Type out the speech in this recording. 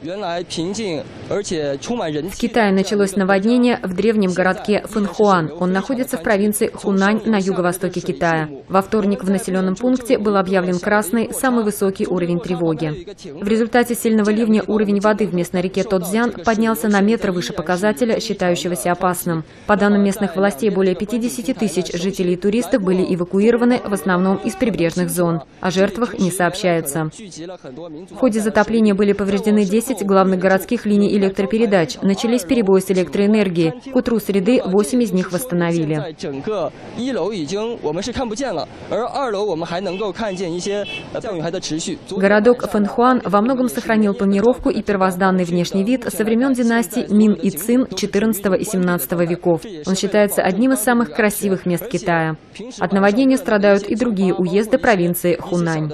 В Китае началось наводнение в древнем городке Фэнхуан. Он находится в провинции Хунань на юго-востоке Китая. Во вторник в населенном пункте был объявлен красный, самый высокий уровень тревоги. В результате сильного ливня уровень воды в местной реке Тотцзян поднялся на метр выше показателя, считающегося опасным. По данным местных властей, более 50 тысяч жителей и туристов были эвакуированы, в основном из прибрежных зон. О жертвах не сообщается. В ходе затопления были повреждены 10 главных городских линий электропередач. Начались перебои с электроэнергией. К утру среды 8 из них восстановили. Городок Фэнхуан во многом сохранил планировку и первозданный внешний вид со времен династий Мин и Цин XIV и XVII веков. Он считается одним из самых красивых мест Китая. От наводнения страдают и другие уезды провинции Хунань.